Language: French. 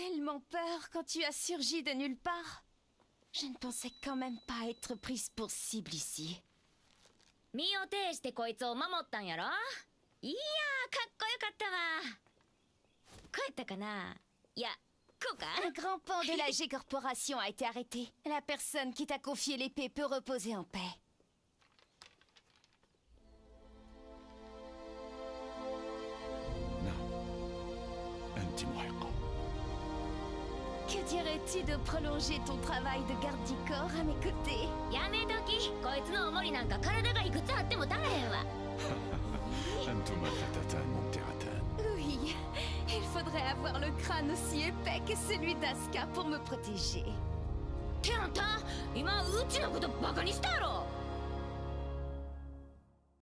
tellement peur quand tu as surgi de nulle part. Je ne pensais quand même pas être prise pour cible ici. Un grand pan de la G Corporation a été arrêté. La personne qui t'a confié l'épée peut reposer en paix. Que dirais-tu de prolonger ton travail de garde du corps à mes côtés? Oui, il faudrait avoir le crâne aussi épais que celui d'Asuka pour me protéger.